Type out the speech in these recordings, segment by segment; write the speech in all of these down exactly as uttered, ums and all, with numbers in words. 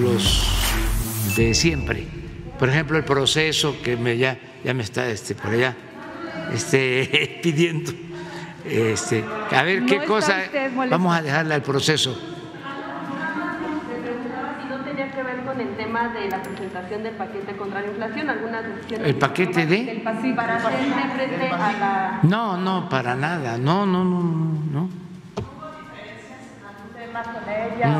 los de siempre. Por ejemplo, el proceso que me ya, ya me está este, por allá este, pidiendo. Este, a ver qué cosa vamos a dejarle al proceso. El tema de la presentación del paquete contra la inflación, algunas decisiones. ¿El paquete de? Del Pacífico, para hacer frente a la… No, no, para nada, no, no, no, no.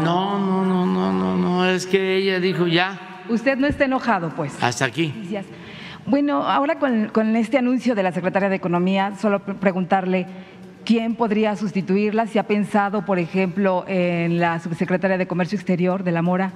No, no, no, no, no, no, es que ella dijo ya. Usted no está enojado, pues. Hasta aquí. Gracias. Bueno, ahora con, con este anuncio de la secretaria de Economía, solo preguntarle… ¿Quién podría sustituirla? ¿Si ha pensado, por ejemplo, en la subsecretaria de Comercio Exterior de la Mora?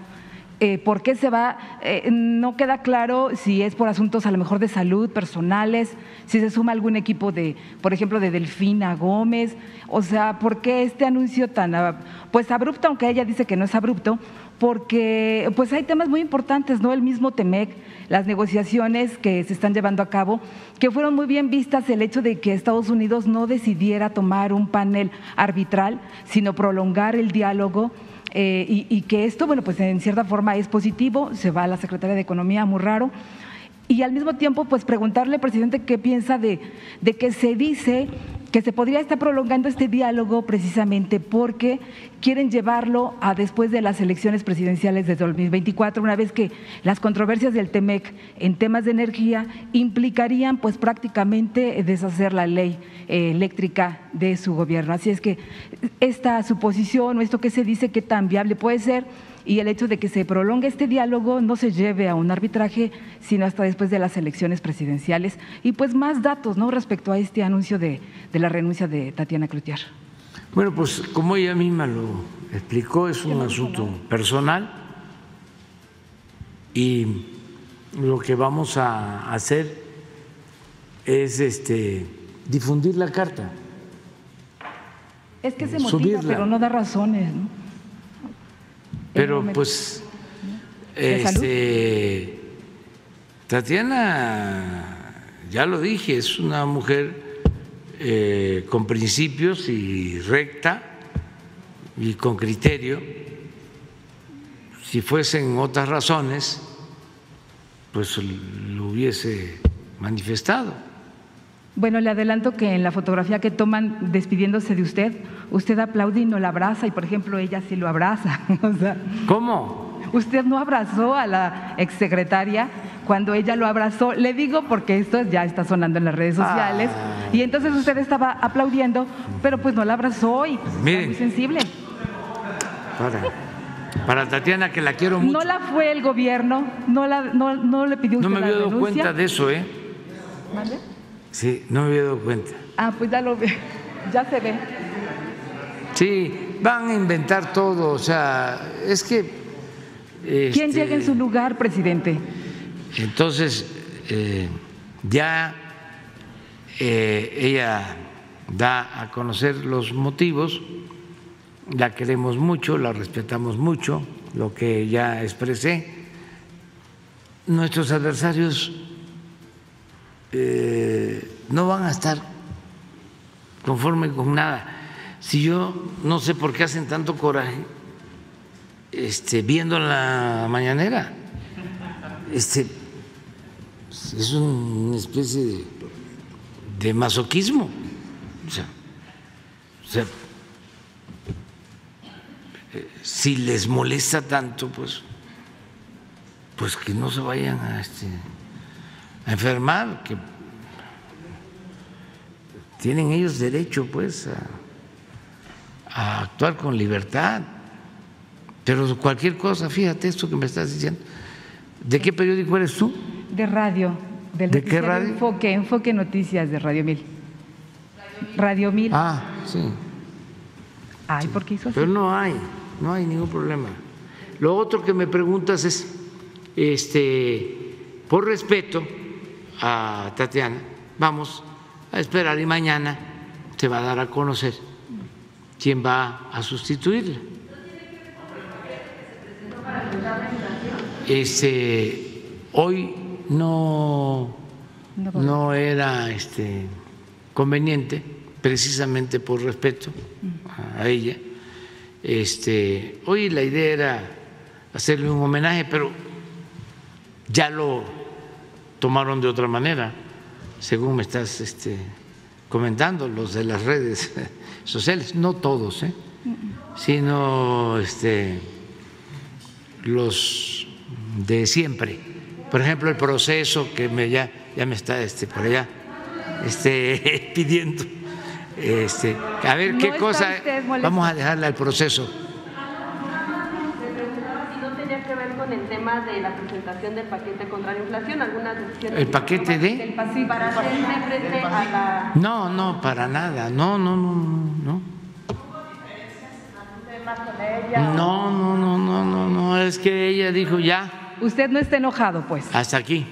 Eh, ¿Por qué se va? Eh, no queda claro si es por asuntos a lo mejor de salud, personales, si se suma algún equipo de, por ejemplo, de Delfina Gómez. O sea, ¿por qué este anuncio tan pues abrupto, aunque ella dice que no es abrupto? Porque pues hay temas muy importantes, ¿no? El mismo T-M E C, las negociaciones que se están llevando a cabo, que fueron muy bien vistas el hecho de que Estados Unidos no decidiera tomar un panel arbitral, sino prolongar el diálogo. Eh, y, y que esto, bueno, pues en cierta forma es positivo, se va a la secretaria de Economía, muy raro, y al mismo tiempo pues preguntarle, presidente, qué piensa de, de que se dice que se podría estar prolongando este diálogo precisamente porque quieren llevarlo a después de las elecciones presidenciales de dos mil veinticuatro, una vez que las controversias del T-M E C en temas de energía implicarían pues prácticamente deshacer la ley eléctrica de su gobierno. Así es que esta suposición o esto que se dice, qué tan viable puede ser, y el hecho de que se prolongue este diálogo no se lleve a un arbitraje, sino hasta después de las elecciones presidenciales. Y pues más datos, ¿no?, respecto a este anuncio de, de la renuncia de Tatiana Cloutier. Bueno, pues como ella misma lo explicó, es un asunto personal y lo que vamos a hacer es este, difundir la carta. Es que se motiva, pero no da razones, ¿no? Pero pues este, Tatiana, ya lo dije, es una mujer eh, con principios y recta y con criterio. Si fuesen otras razones, pues lo hubiese manifestado. Bueno, le adelanto que en la fotografía que toman despidiéndose de usted, usted aplaude y no la abraza, y por ejemplo ella sí lo abraza. O sea, ¿cómo? Usted no abrazó a la exsecretaria cuando ella lo abrazó. Le digo porque esto ya está sonando en las redes sociales. Ah. Y entonces usted estaba aplaudiendo, pero pues no la abrazó y pues miren, está muy sensible. Para, para Tatiana, que la quiero mucho. No la fue el gobierno, no, la, no, no le pidió usted la renuncia. No me había dado cuenta de eso, ¿eh? ¿Vale? Sí, no me había dado cuenta. Ah, pues ya lo veo, ya se ve. Sí, van a inventar todo, o sea, es que… Este, ¿quién llega en su lugar, presidente? Entonces, eh, ya eh, ella da a conocer los motivos, la queremos mucho, la respetamos mucho, lo que ya expresé. Nuestros adversarios… Eh, no van a estar conformes con nada. Si yo no sé por qué hacen tanto coraje este, viendo la mañanera, este, es una especie de, de masoquismo. O sea, o sea, si les molesta tanto, pues, pues que no se vayan a… Este, a enfermar, que tienen ellos derecho pues a, a actuar con libertad, pero cualquier cosa, fíjate esto que me estás diciendo. ¿De qué periódico eres tú? De radio. Del ¿de qué radio? Enfoque, Enfoque Noticias de Radio Mil. Radio Mil. Ah, sí. Ay, ¿por qué hizo así? Pero no hay, no hay ningún problema. Lo otro que me preguntas es, este, por respeto a Tatiana, vamos a esperar y mañana te va a dar a conocer quién va a sustituirla. Este, hoy no, no era este, conveniente, precisamente por respeto a ella. Este, hoy la idea era hacerles un homenaje, pero ya lo tomaron de otra manera, según me estás este, comentando, los de las redes sociales, no todos, ¿eh? Sino este, los de siempre. Por ejemplo, el proceso que me ya, ya me está este, por allá este, pidiendo. Este, a ver no qué cosa, vamos a dejarla al proceso. El tema de la presentación del paquete contra la inflación, algunas decisiones. ¿El paquete de? El pasivo, para hacerle frente a la. No, no, para nada. No, no, no, no. No, no, no, no, no, no. Es que ella dijo ya. Usted no está enojado, pues. Hasta aquí.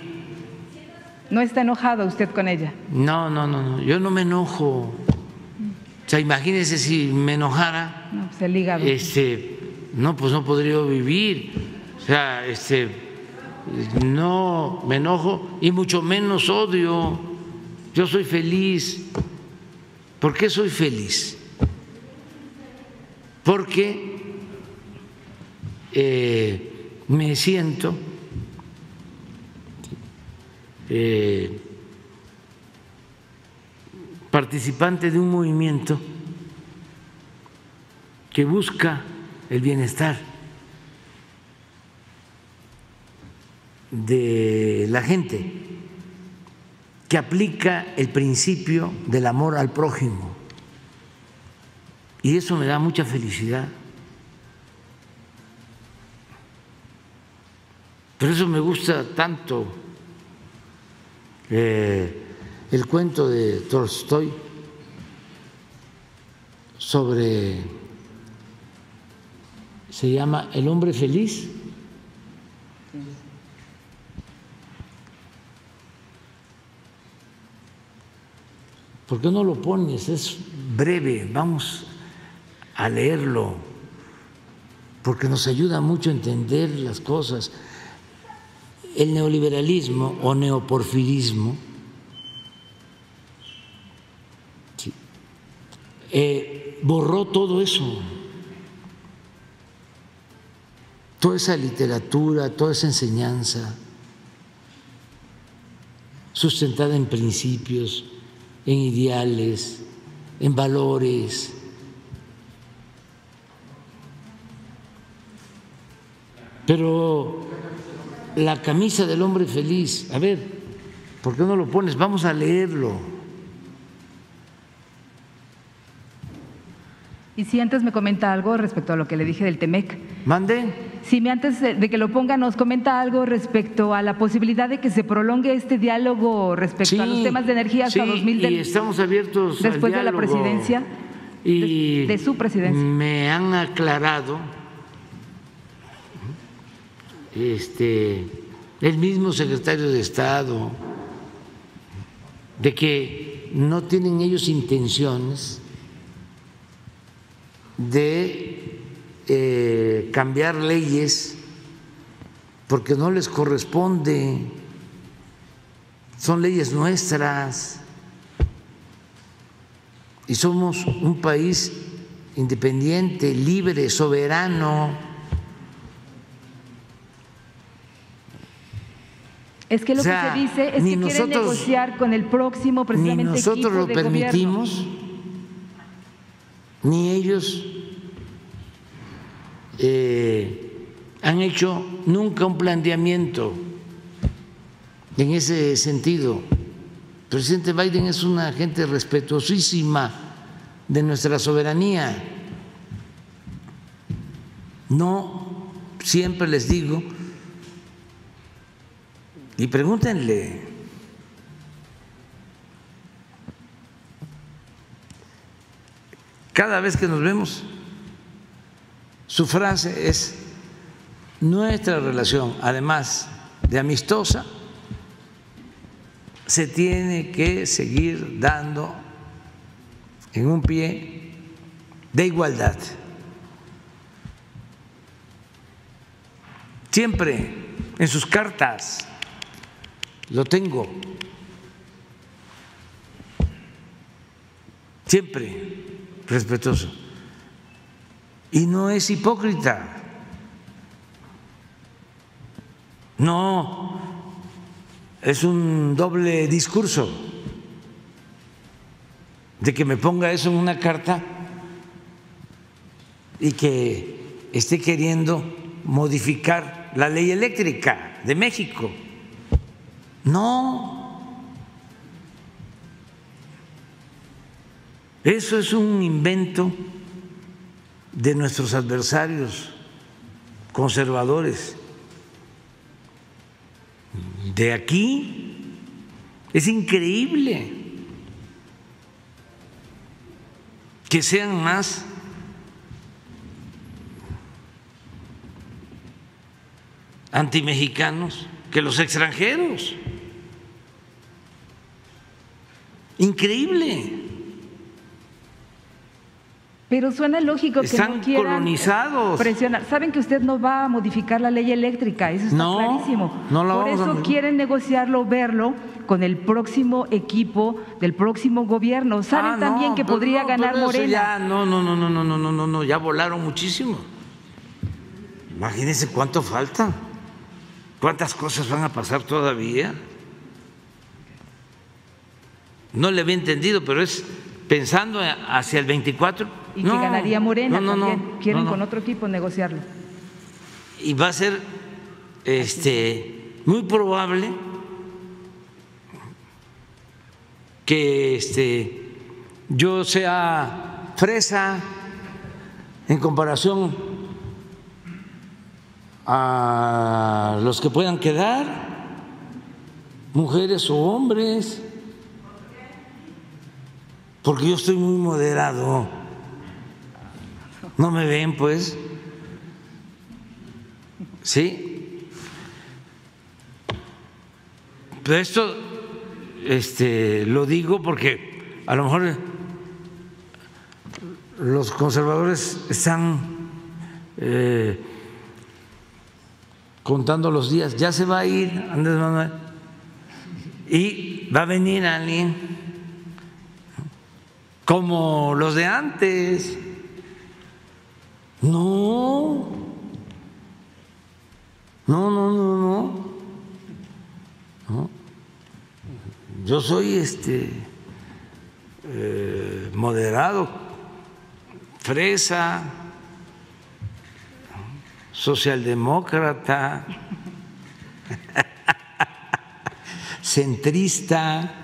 No está enojado usted con ella. No, no, no, no. Yo no me enojo. O sea, imagínese si me enojara. No, pues el hígado. Este, no, pues no podría vivir. O sea, este, no me enojo y mucho menos odio. Yo soy feliz. ¿Por qué soy feliz? Porque eh, me siento eh, participante de un movimiento que busca el bienestar de la gente, que aplica el principio del amor al prójimo, y eso me da mucha felicidad. Por eso me gusta tanto eh, el cuento de Tolstoy sobre, se llama El hombre feliz. ¿Por qué no lo pones? Es breve, vamos a leerlo, porque nos ayuda mucho a entender las cosas. El neoliberalismo o neoporfirismo sí, eh, borró todo eso, toda esa literatura, toda esa enseñanza sustentada en principios, en ideales, en valores. Pero la camisa del hombre feliz, a ver, ¿por qué no lo pones? Vamos a leerlo. Y si antes me comenta algo respecto a lo que le dije del T-M E C. ¿Mande? Si me antes de que lo ponga nos comenta algo respecto a la posibilidad de que se prolongue este diálogo respecto sí, a los temas de energía hasta sí, dos mil treinta. Sí, y estamos abiertos después al diálogo, de la presidencia, y de, de su presidencia. Me han aclarado este, el mismo secretario de Estado de que no tienen ellos intenciones de eh, cambiar leyes porque no les corresponde, son leyes nuestras y somos un país independiente, libre, soberano. Es que lo o sea, que se dice es que nosotros, quieren negociar con el próximo precisamente ni nosotros equipo lo de permitimos gobierno. Ni ellos eh, han hecho nunca un planteamiento en ese sentido. El presidente Biden es una gente respetuosísima de nuestra soberanía. No, siempre les digo, y pregúntenle. Cada vez que nos vemos, su frase es: nuestra relación, además de amistosa, se tiene que seguir dando en un pie de igualdad. Siempre en sus cartas lo tengo. Siempre respetuoso, y no es hipócrita, No, es un doble discurso de que me ponga eso en una carta y que esté queriendo modificar la ley eléctrica de México. No, eso es un invento de nuestros adversarios conservadores. De aquí es increíble que sean más antimexicanos que los extranjeros. Increíble. Pero suena lógico que no quieran colonizados. Presionar. Saben que usted no va a modificar la ley eléctrica, eso está no, clarísimo. No la Por vamos eso a... quieren negociarlo, verlo con el próximo equipo del próximo gobierno. Saben ah, también no, que podría no, ganar Morena. Ya, no, no, no, no, no, no, no, no, ya volaron muchísimo. Imagínense cuánto falta, cuántas cosas van a pasar todavía. No le había entendido, pero es pensando hacia el veinticuatro. Y no, que ganaría Morena no, no, también. No, Quieren no, no. con otro equipo negociarlo. Y va a ser este, muy probable que este, yo sea fresa en comparación a los que puedan quedar, mujeres o hombres. Porque yo estoy muy moderado, no me ven pues, ¿sí? Pero esto este, lo digo porque a lo mejor los conservadores están eh, contando los días, ya se va a ir Andrés Manuel y va a venir alguien como los de antes. No, no, no, no, no, no. Yo soy este eh, moderado, fresa, socialdemócrata, centrista.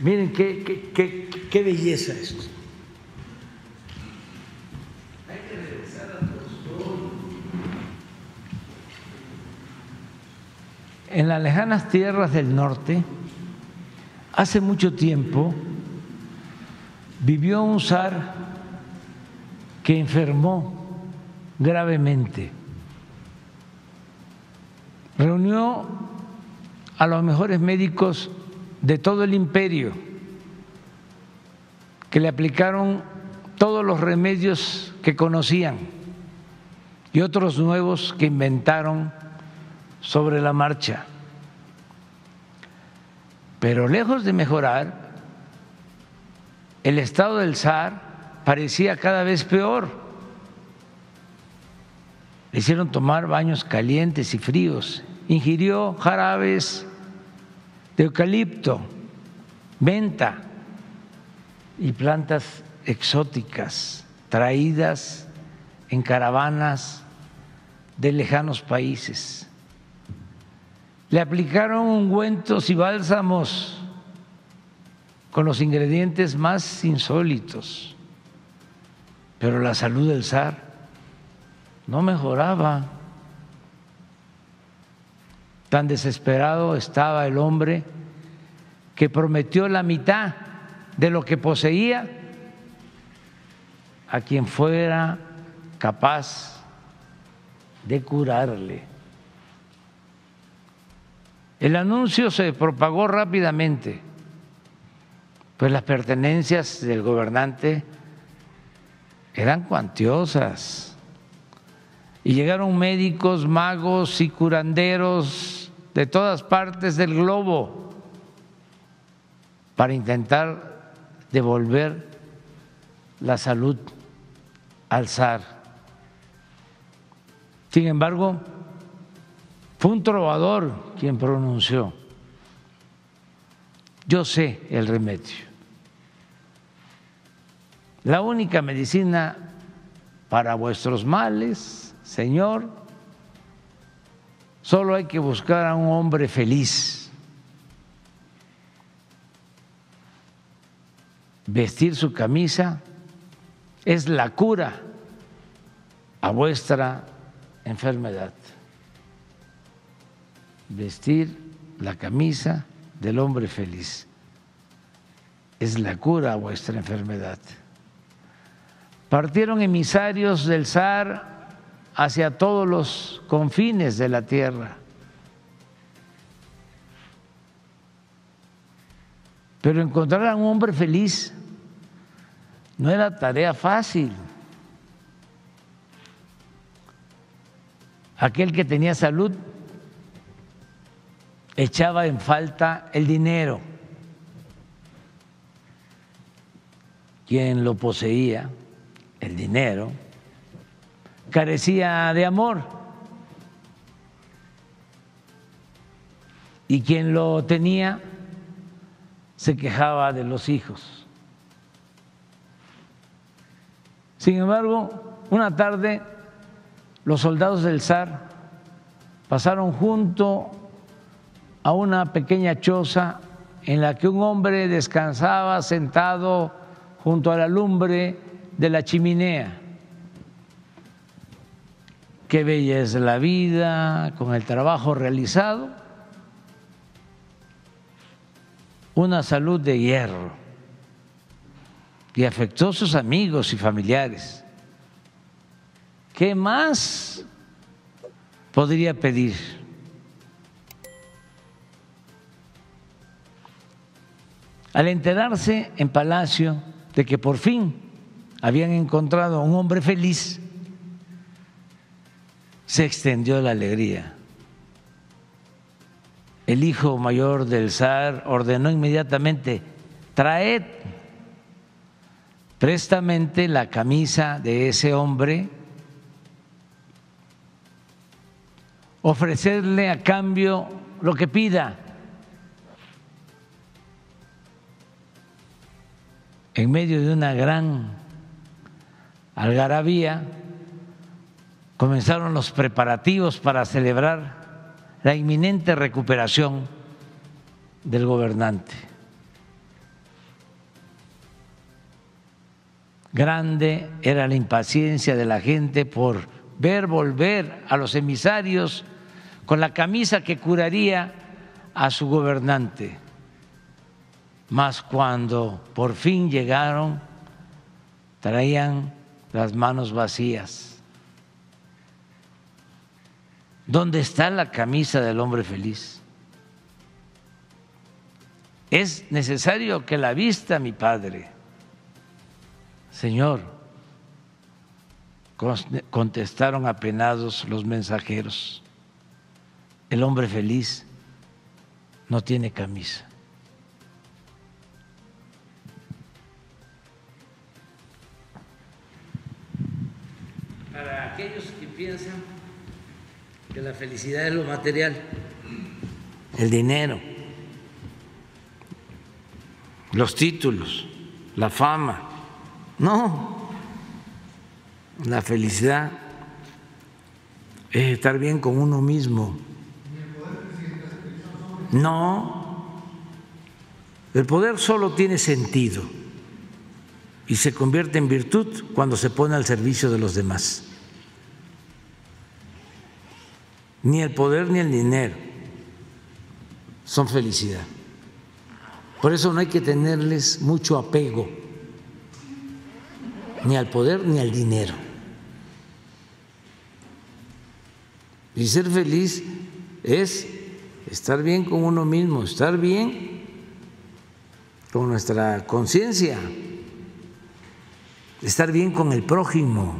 Miren qué, qué, qué, qué belleza esto. Hay que regresar a Tolstoy. En las lejanas tierras del norte, hace mucho tiempo, vivió un zar que enfermó gravemente. Reunió a los mejores médicos de todo el imperio, que le aplicaron todos los remedios que conocían y otros nuevos que inventaron sobre la marcha. Pero lejos de mejorar, el estado del zar parecía cada vez peor. Le hicieron tomar baños calientes y fríos, ingirió jarabes de eucalipto, menta y plantas exóticas traídas en caravanas de lejanos países. Le aplicaron ungüentos y bálsamos con los ingredientes más insólitos, pero la salud del zar no mejoraba. Tan desesperado estaba el hombre que prometió la mitad de lo que poseía a quien fuera capaz de curarle. El anuncio se propagó rápidamente, pues las pertenencias del gobernante eran cuantiosas y llegaron médicos, magos y curanderos de todas partes del globo para intentar devolver la salud al zar. Sin embargo, fue un trovador quien pronunció: yo sé el remedio. La única medicina para vuestros males, Señor, solo hay que buscar a un hombre feliz, vestir su camisa es la cura a vuestra enfermedad. Vestir la camisa del hombre feliz es la cura a vuestra enfermedad. Partieron emisarios del zar hacia todos los confines de la tierra, pero encontrar a un hombre feliz no era tarea fácil. Aquel que tenía salud echaba en falta el dinero. Quien lo poseía, el dinero, carecía de amor. Y quien lo tenía se quejaba de los hijos. Sin embargo, una tarde los soldados del zar pasaron junto a una pequeña choza en la que un hombre descansaba sentado junto a la lumbre de la chimenea. Qué bella es la vida con el trabajo realizado, una salud de hierro, y afectó a sus amigos y familiares. ¿Qué más podría pedir? Al enterarse en Palacio de que por fin habían encontrado a un hombre feliz, se extendió la alegría. El hijo mayor del zar ordenó inmediatamente: traed prestamente la camisa de ese hombre, ofrecerle a cambio lo que pida. En medio de una gran algarabía, comenzaron los preparativos para celebrar la inminente recuperación del gobernante. Grande era la impaciencia de la gente por ver volver a los emisarios con la camisa que curaría a su gobernante. Mas cuando por fin llegaron, traían las manos vacías. ¿Dónde está la camisa del hombre feliz? Es necesario que la vista mi padre. Señor, contestaron apenados los mensajeros, el hombre feliz no tiene camisa. Para aquellos que piensan que la felicidad es lo material, el dinero, los títulos, la fama, no, la felicidad es estar bien con uno mismo. No, el poder solo tiene sentido y se convierte en virtud cuando se pone al servicio de los demás. Ni el poder ni el dinero son felicidad. Por eso no hay que tenerles mucho apego, ni al poder ni al dinero. Y ser feliz es estar bien con uno mismo, estar bien con nuestra conciencia, estar bien con el prójimo.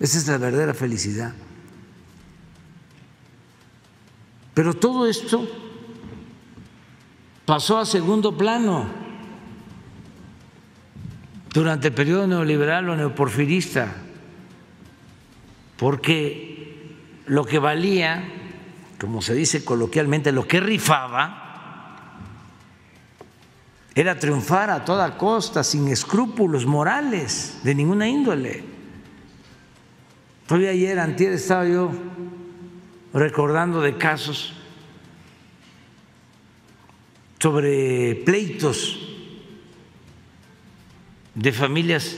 Esa es la verdadera felicidad. Pero todo esto pasó a segundo plano durante el periodo neoliberal o neoporfirista, porque lo que valía, como se dice coloquialmente, lo que rifaba, era triunfar a toda costa, sin escrúpulos morales de ninguna índole. Todavía ayer, antier, estaba yo recordando de casos sobre pleitos de familias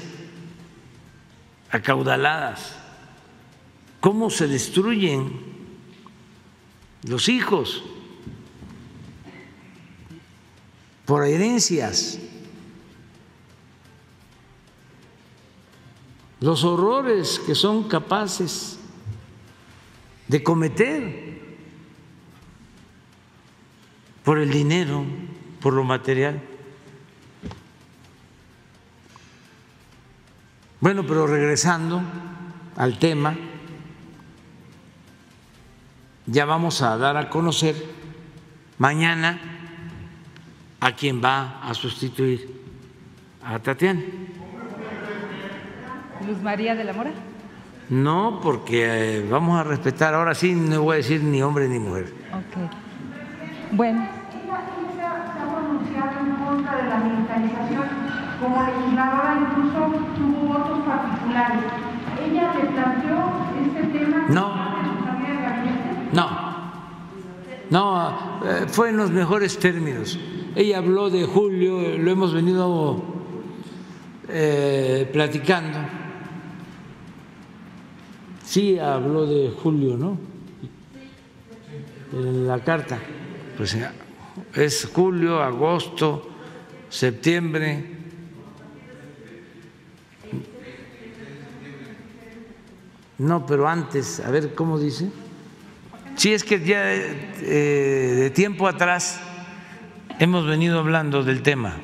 acaudaladas, cómo se destruyen los hijos por herencias, los horrores que son capaces de cometer por el dinero, por lo material. Bueno, pero regresando al tema, ya vamos a dar a conocer mañana a quien va a sustituir a Tatiana. ¿Luz María de la Mora? No, porque vamos a respetar, ahora sí no voy a decir ni hombre ni mujer. Okay. Bueno. Como legisladora incluso tuvo votos particulares. ¿Ella le planteó este tema? No, no, no, fue en los mejores términos. Ella habló de Julio, lo hemos venido eh, platicando. Sí habló de Julio, ¿no? En la carta. Pues es julio, agosto, septiembre. No, pero antes, a ver cómo dice. Sí, es que ya eh, de tiempo atrás hemos venido hablando del tema.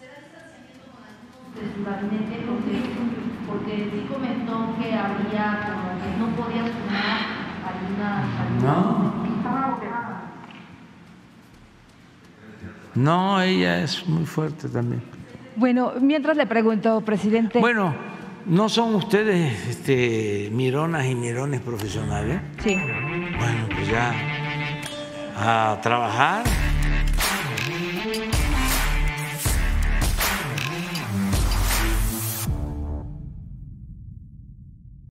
¿Será distanciamiento con algunos de su gabinete? Porque sí comentó que había como que no podía sumar alguna. No. No, ella es muy fuerte también. Bueno, mientras le pregunto, presidente. Bueno. ¿No son ustedes este, mironas y mirones profesionales? Sí. Bueno, pues ya a trabajar.